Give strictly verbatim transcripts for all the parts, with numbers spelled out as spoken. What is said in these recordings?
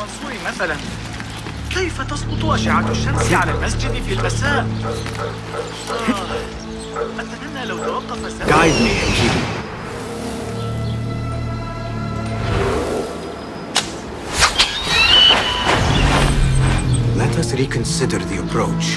المنصوري مثلا، كيف تسقط أشعة الشمس على المسجد في المساء؟ أتمنى لو توقف ساعة. Guide me, Enkidu. Let us reconsider the approach.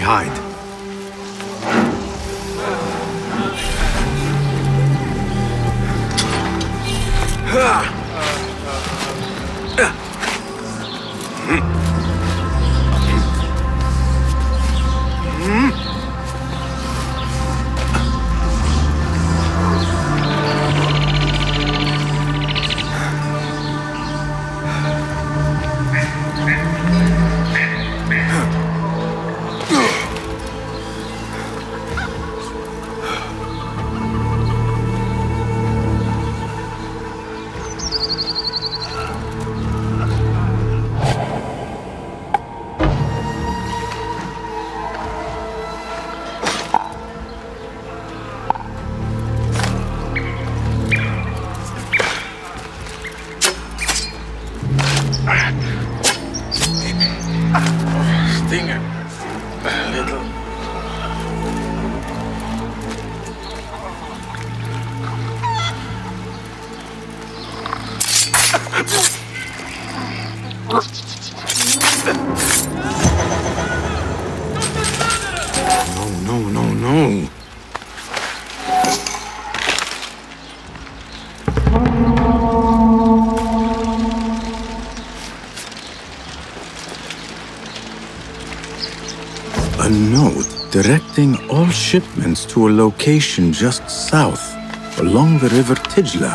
I hide. Directing all shipments to a location just south, along the river Tidjla.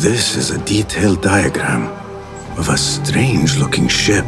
This is a detailed diagram of a strange-looking ship.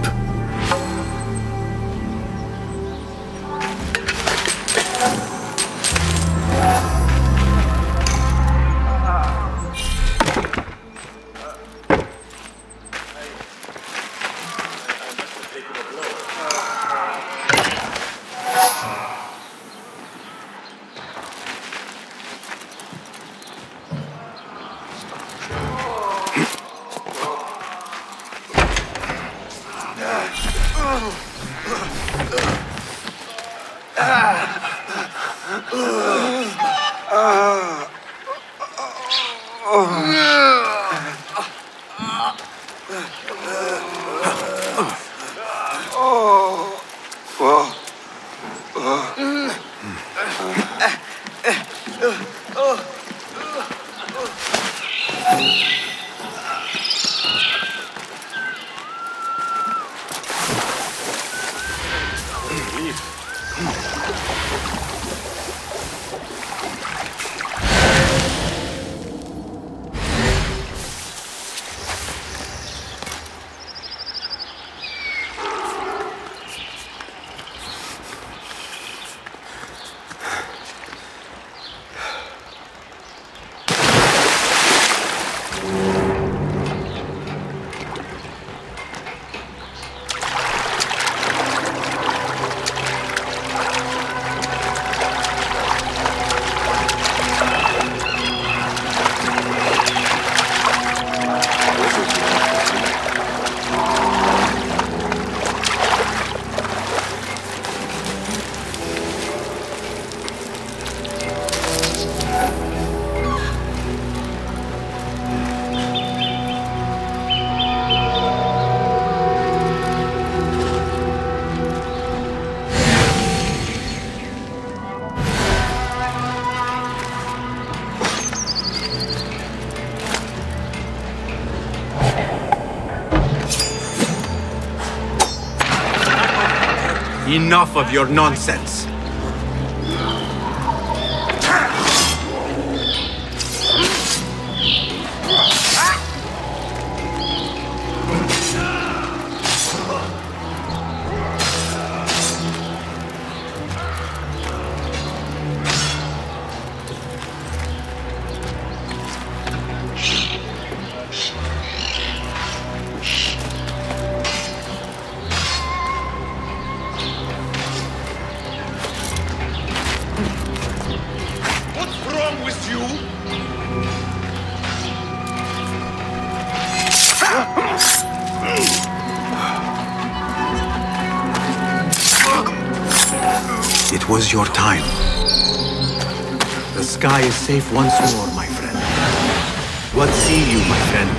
Enough of your nonsense! Your time. The sky is safe once more, my friend. What say you, my friend?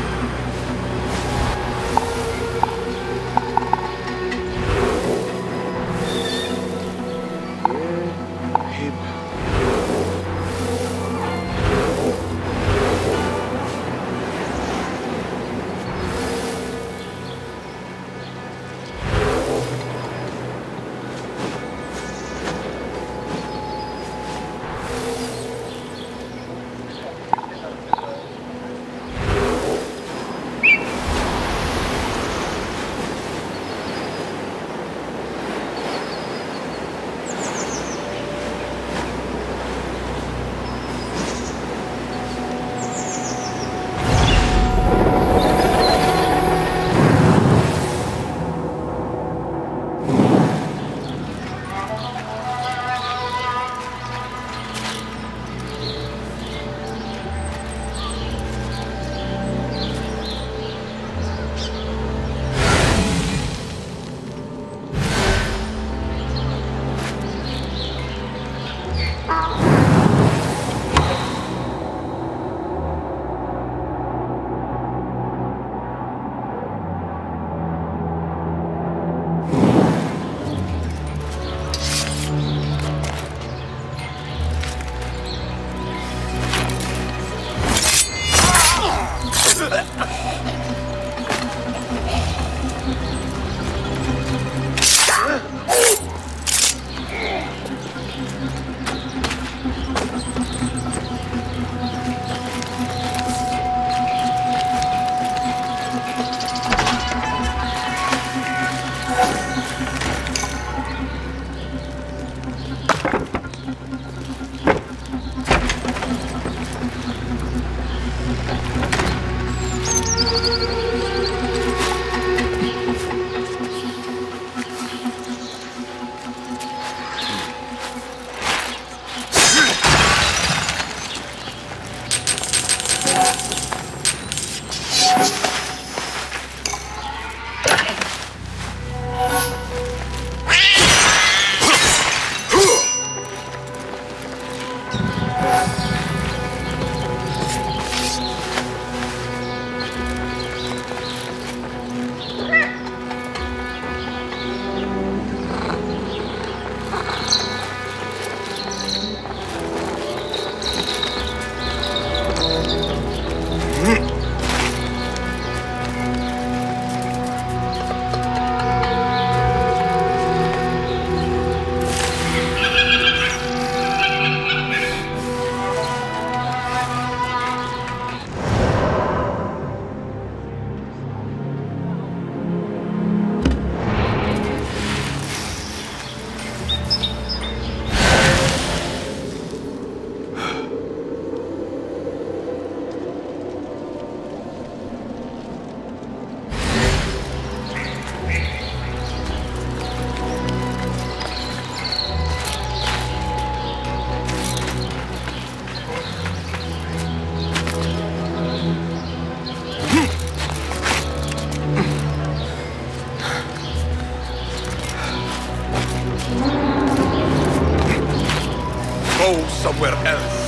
somewhere else.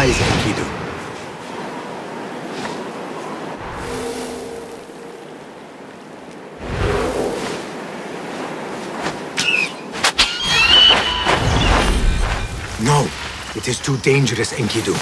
Eyes, Enkidu. No, it is too dangerous, Enkidu.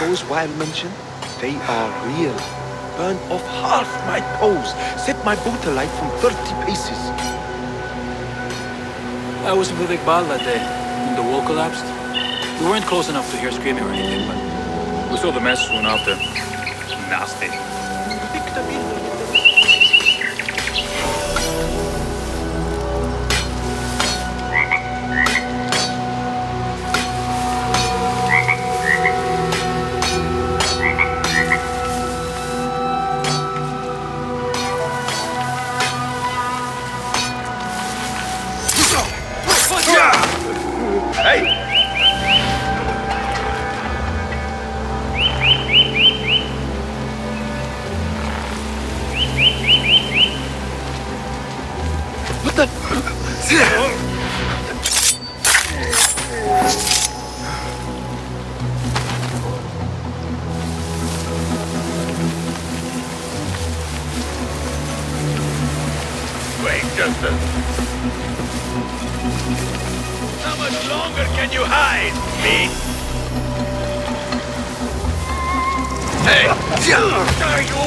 Those wild mentioned, they are real. Burn off half my toes. Set my boat alight from thirty paces. I was with Iqbal that day when the wall collapsed. We weren't close enough to hear screaming or anything, but we saw the mess soon after. Nasty. Wait, just a... How much longer can you hide, me? Hey! Are you?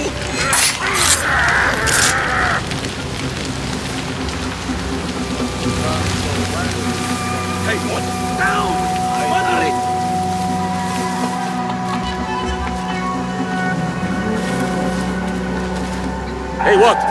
Hey, what? Down! Mother it! Hey, what? Hey!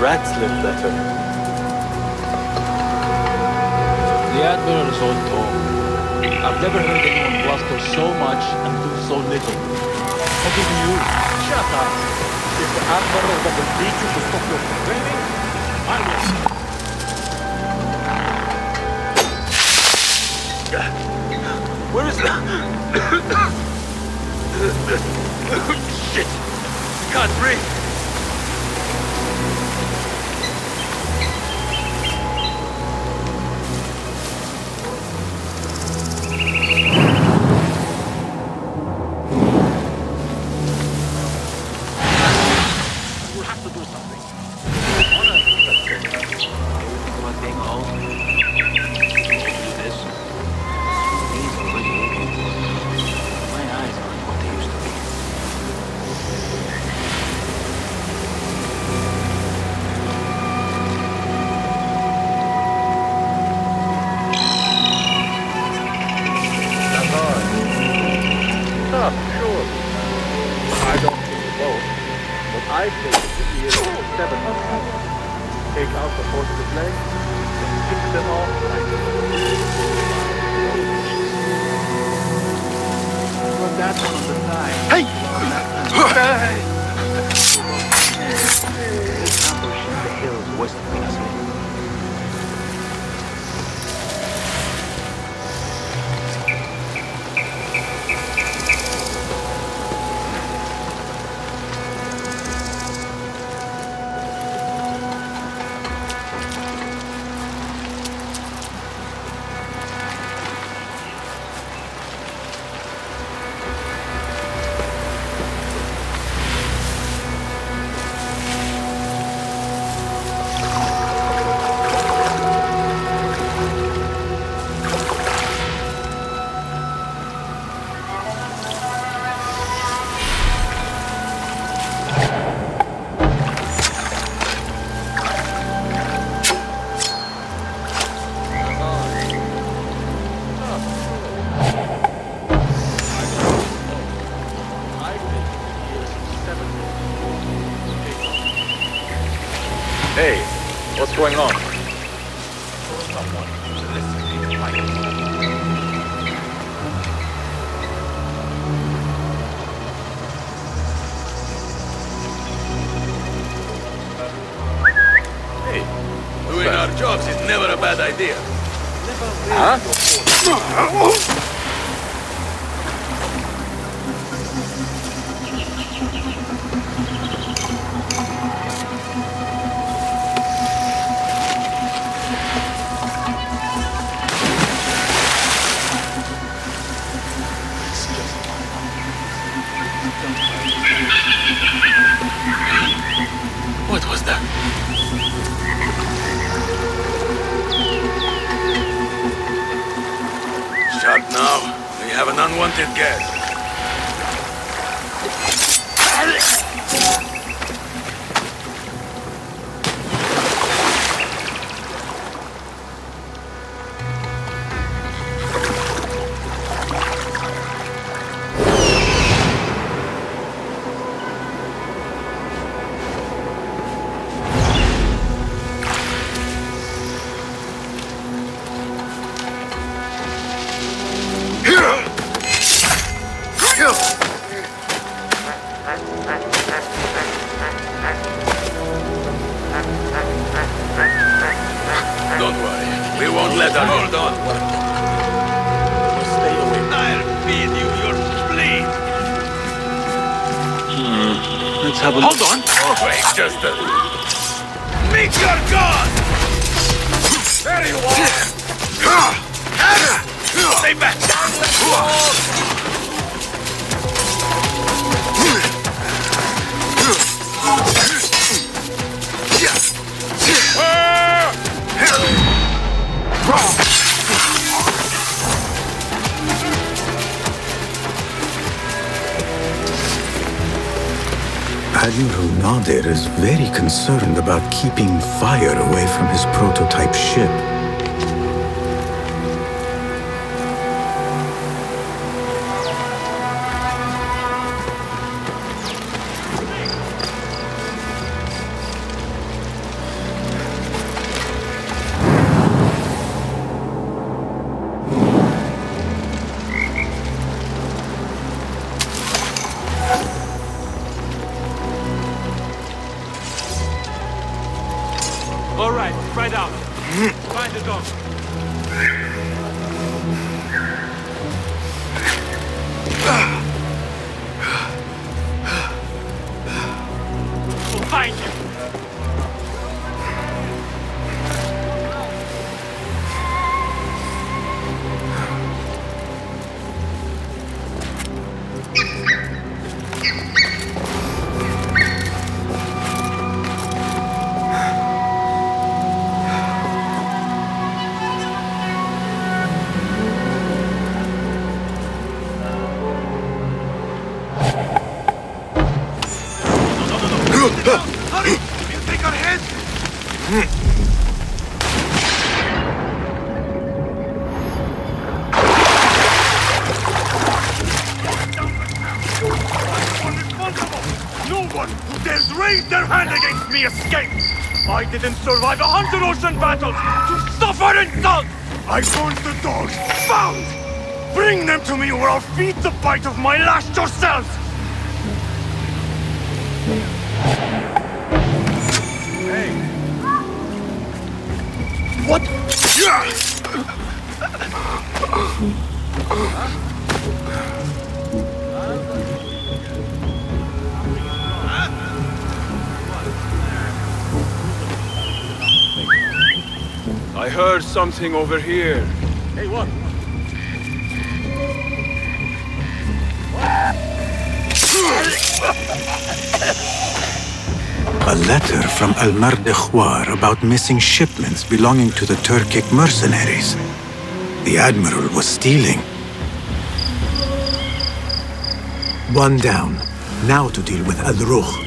Rats live better. The Admiral is on top. I've never heard anyone bluster so much and do so little. What do you? Shut up! If the Admiral doesn't teach you to stop your complaining, I will. Where is it? Shit! Can't breathe! going on? Someone who's listening might Hey, doing our jobs is never a bad idea. Never will. Huh? Unwanted guest. Nader is very concerned about keeping fire away from his prototype ship. Survived a hundred ocean battles to suffer insults! I found the dogs! Found! Bring them to me or I'll feed the bite of my lash yourselves! Hey! What? I heard something over here. Hey, what? A letter from Al-Mardekhwar about missing shipments belonging to the Turkic mercenaries. The admiral was stealing. One down. Now to deal with Al-Ruh.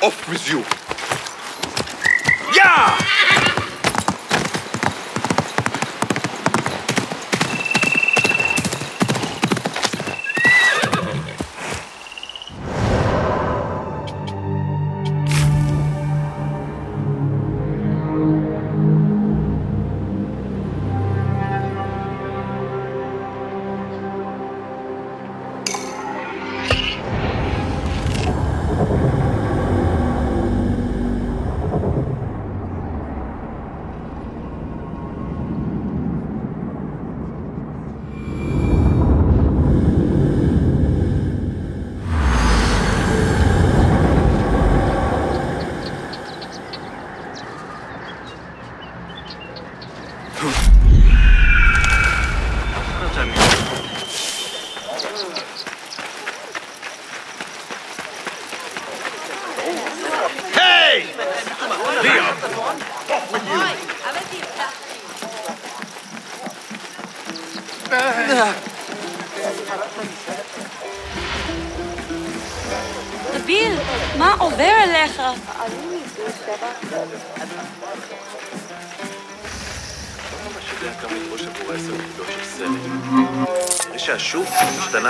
Off with you. Yeah!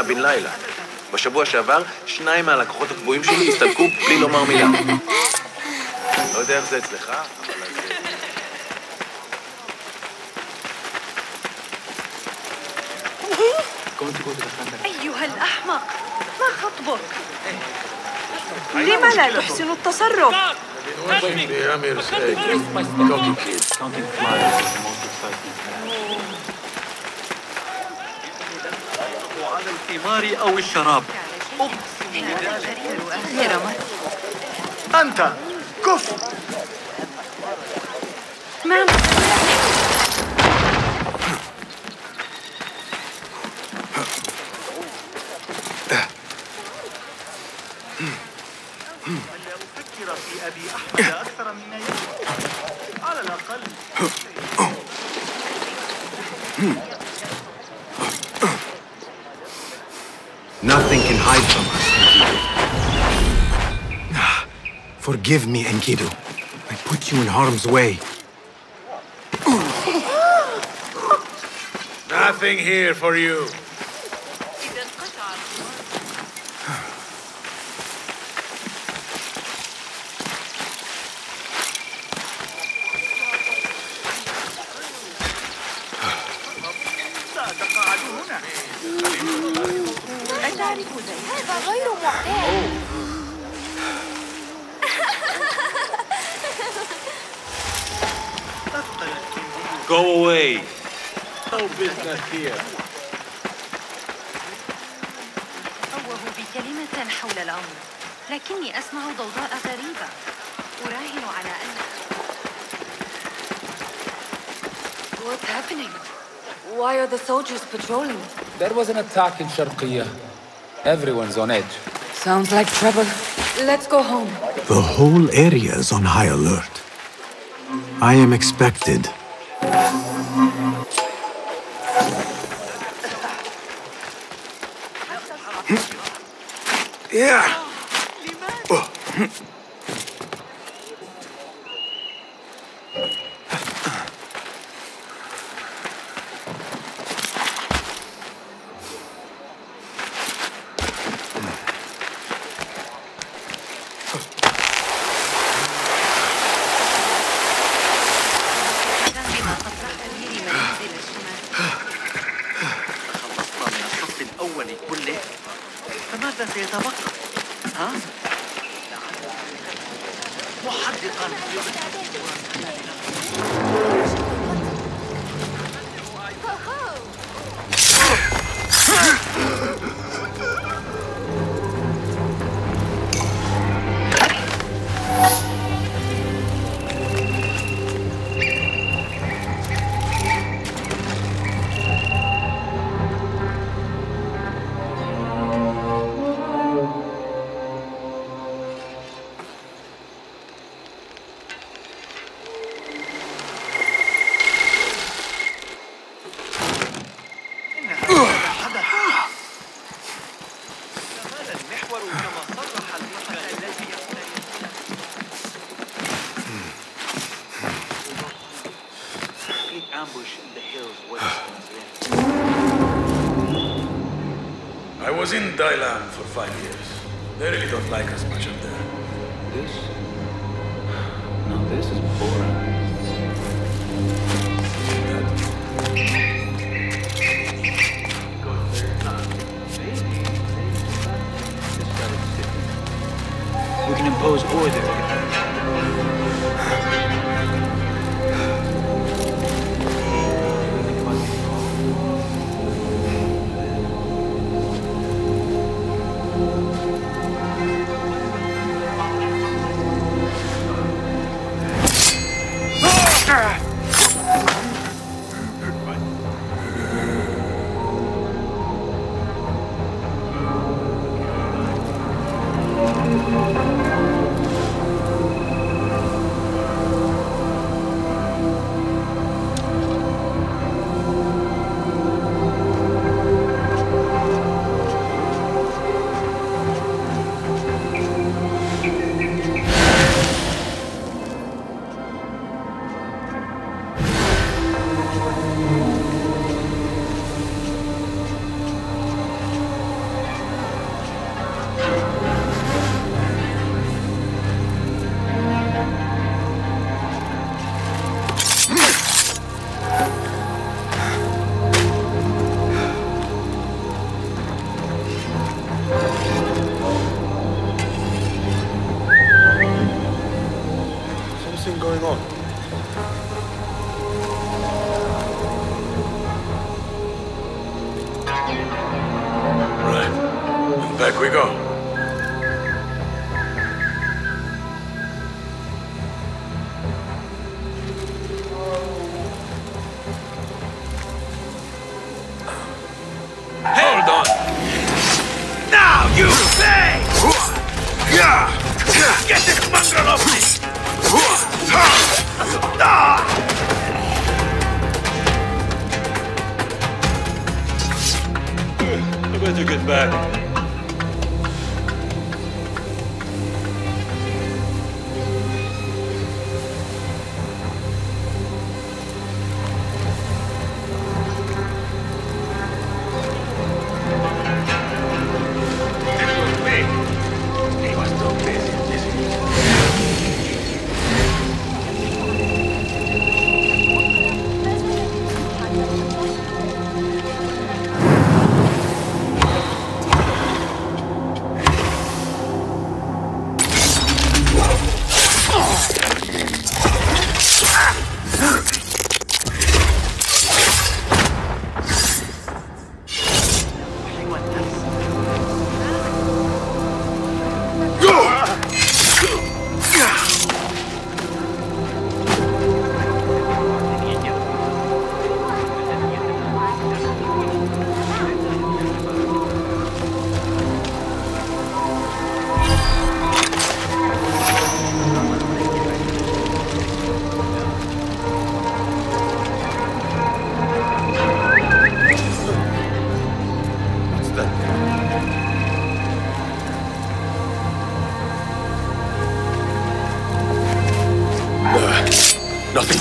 בן לילה. בשבוע שעבר, שניים מהלקוחות הקבועים שלי הסתלקו בלי לומר מילה. לא יודע איך זה אצלך, אבל... أيها الأحمق، ما خطبك؟ لما لا تحسن التصرف؟ الثمار أو الشراب. أنت كف. ما أفكر في أبي أحمد أكثر من يوم على الأقل. Nothing can hide from us. Forgive me, Enkidu. I put you in harm's way. Nothing here for you. Go away. No business here. أوه بكلمة حول الأمر، لكني أسمع ضوضاء غريبة. أراهن على أن. What's happening? Why are the soldiers patrolling? There was an attack in Sharqiya. Everyone's on edge. Sounds like trouble. Let's go home. The whole area is on high alert. I am expected. Yeah. was in Dailam for five years. They really don't like us much up there. This? No, this is boring. We can impose order.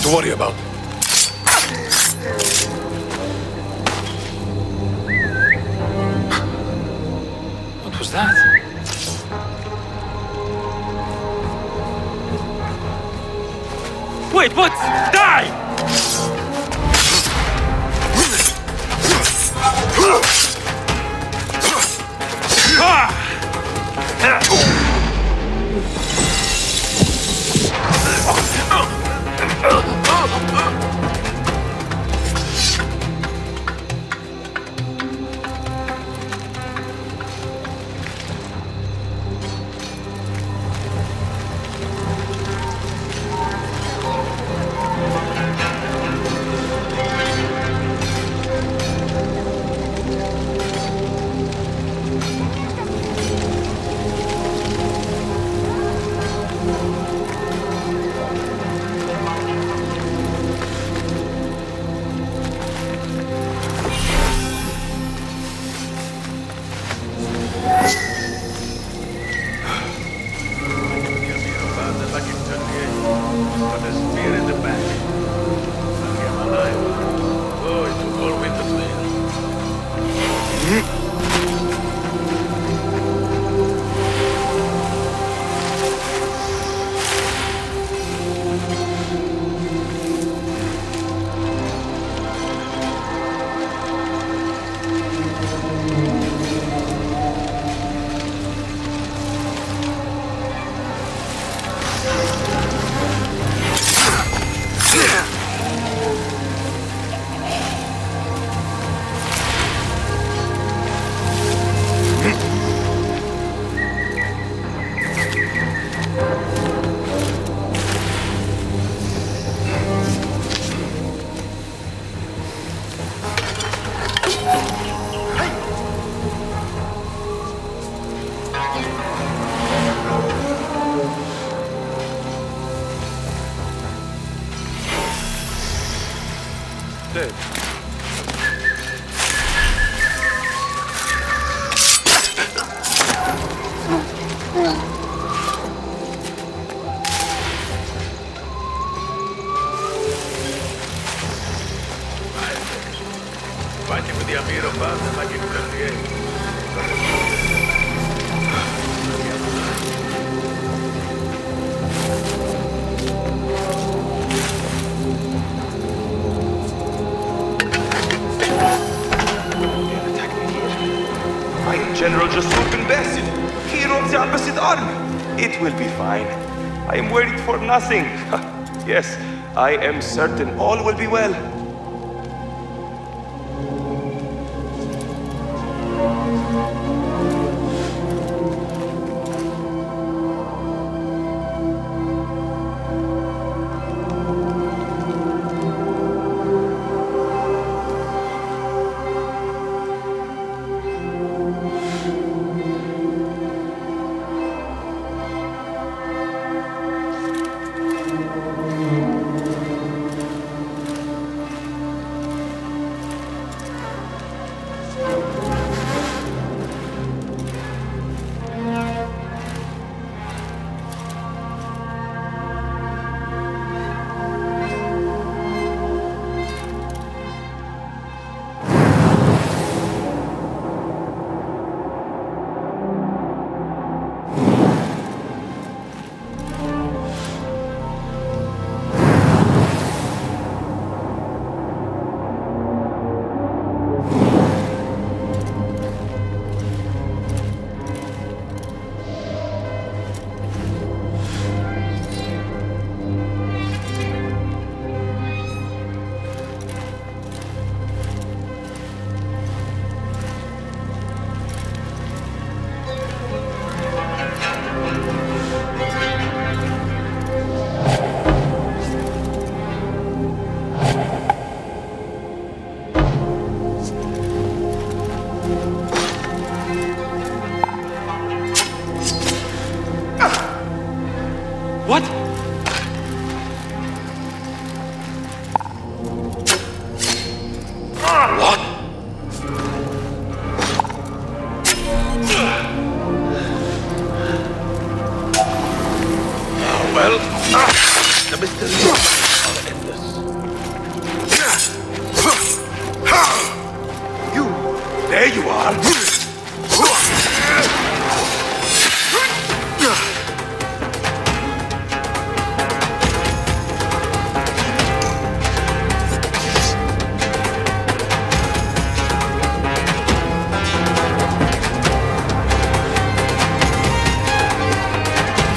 Don't worry about it. What was that? Wait, what? Die! fight General Jasur bin Basim. He runs the Abbasid army. It will be fine. I am worried for nothing. Yes, I am certain all will be well.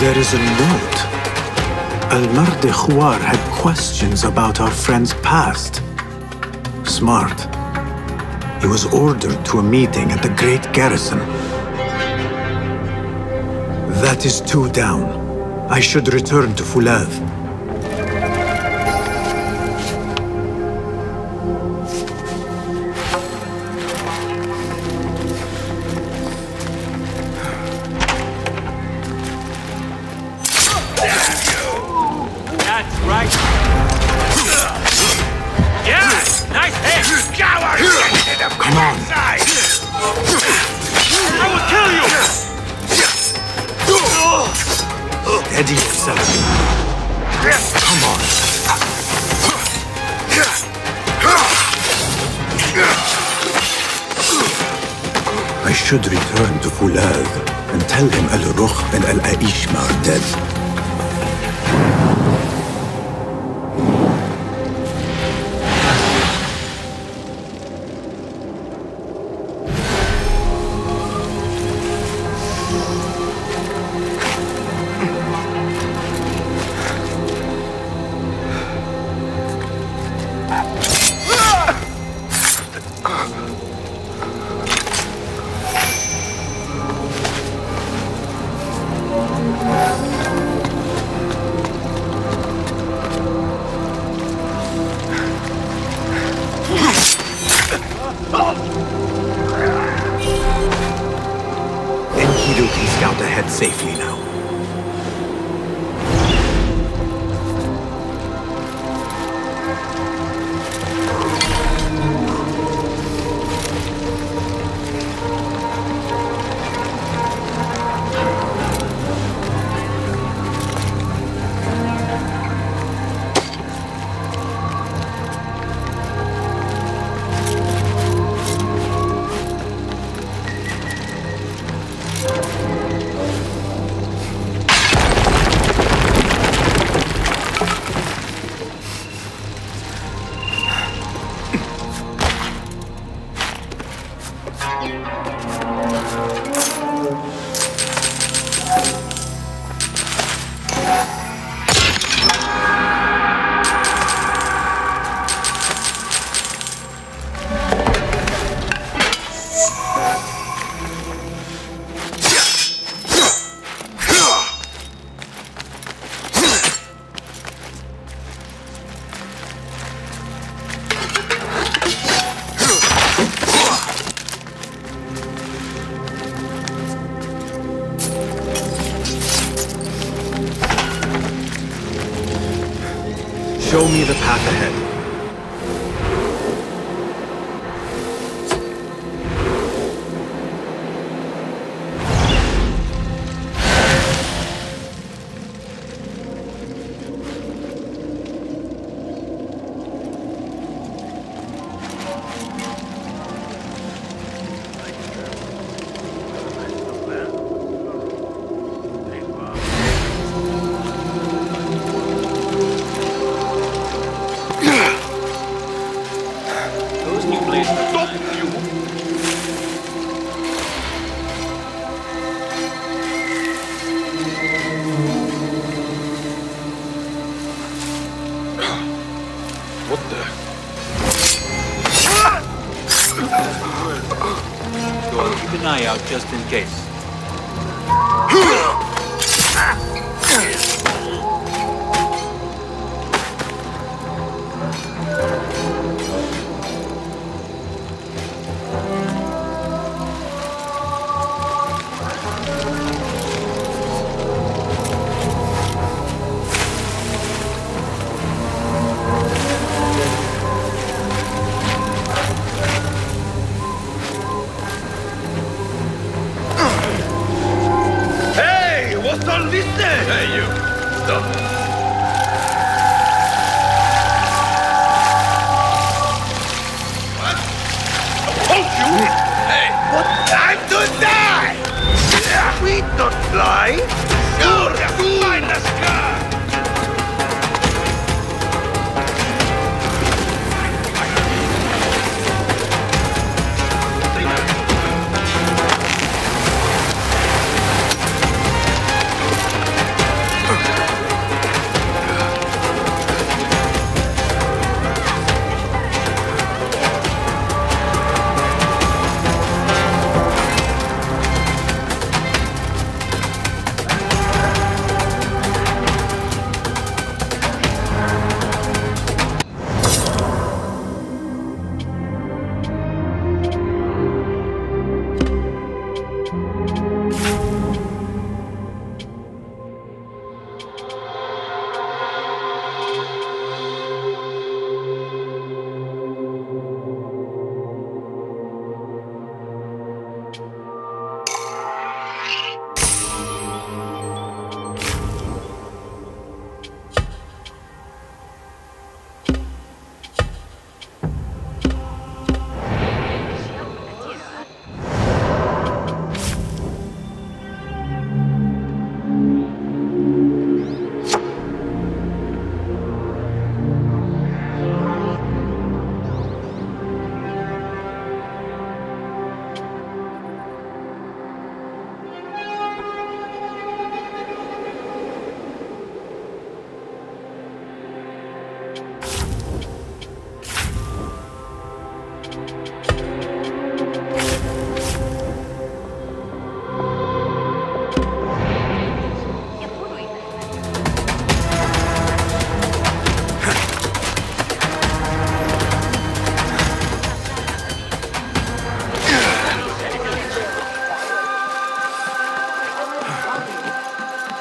There is a note. Al-Mardekhwar had questions about our friend's past. Smart. He was ordered to a meeting at the Great Garrison. That is two down. I should return to Fulad. me the path ahead.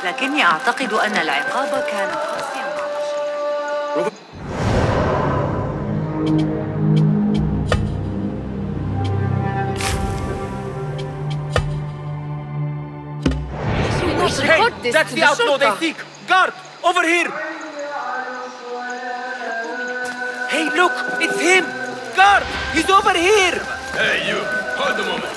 لكني أعتقد أن العقاب كان قاسياً. Hey, that's the outlaw they seek. Guard, over here. Hey, look, it's him. Guard, he's over here. Hey, you. Hold a moment.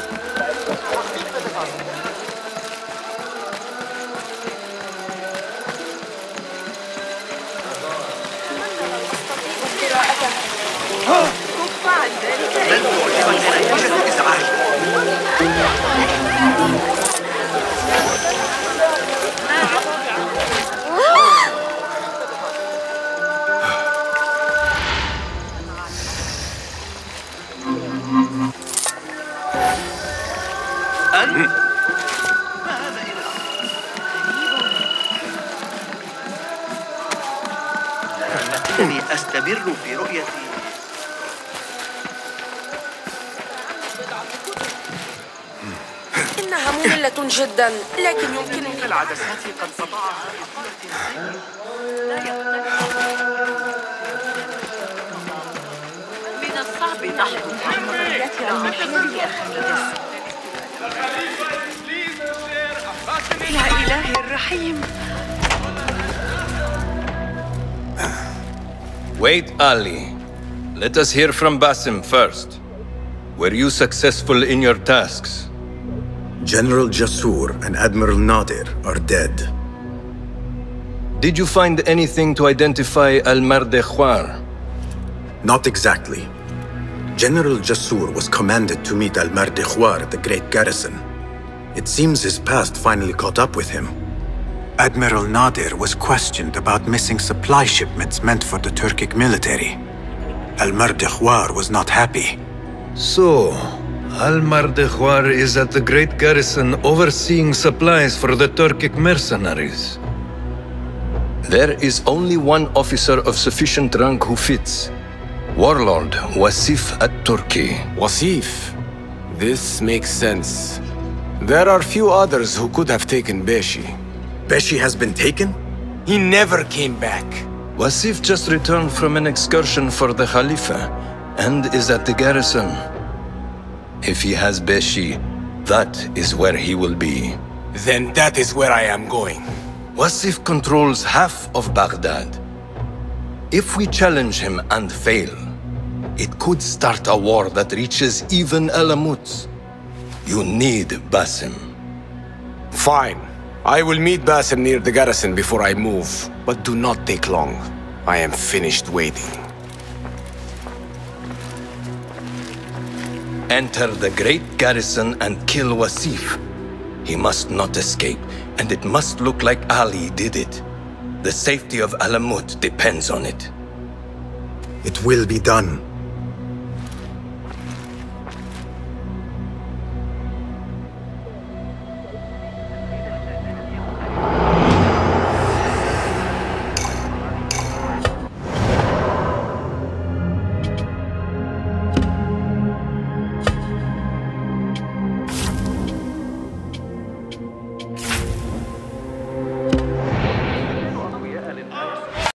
أستمر في رؤيتي. إنها مملة جدا، لكن يمكنك العدسات قد سطعها. يا إلهي الرحيم. Wait, Ali. Let us hear from Basim first. Were you successful in your tasks? General Jasur and Admiral Nader are dead. Did you find anything to identify Al-Mardekhwar? Not exactly. General Jasur was commanded to meet Al-Mardekhwar at the Great Garrison. It seems his past finally caught up with him. Admiral Nadir was questioned about missing supply shipments meant for the Turkic military. Al-Mardekhwar was not happy. So, Al-Mardekhwar is at the Great Garrison overseeing supplies for the Turkic mercenaries. There is only one officer of sufficient rank who fits. Warlord Wasif at Turki. Wasif? This makes sense. There are few others who could have taken Beshi. Beshi has been taken? He never came back. Wasif just returned from an excursion for the Khalifa and is at the garrison. If he has Beshi, that is where he will be. Then that is where I am going. Wasif controls half of Baghdad. If we challenge him and fail, it could start a war that reaches even Alamut. You need Basim. Fine. I will meet Basim near the garrison before I move, but do not take long. I am finished waiting. Enter the great garrison and kill Wasif. He must not escape, and it must look like Ali did it. The safety of Alamut depends on it. It will be done.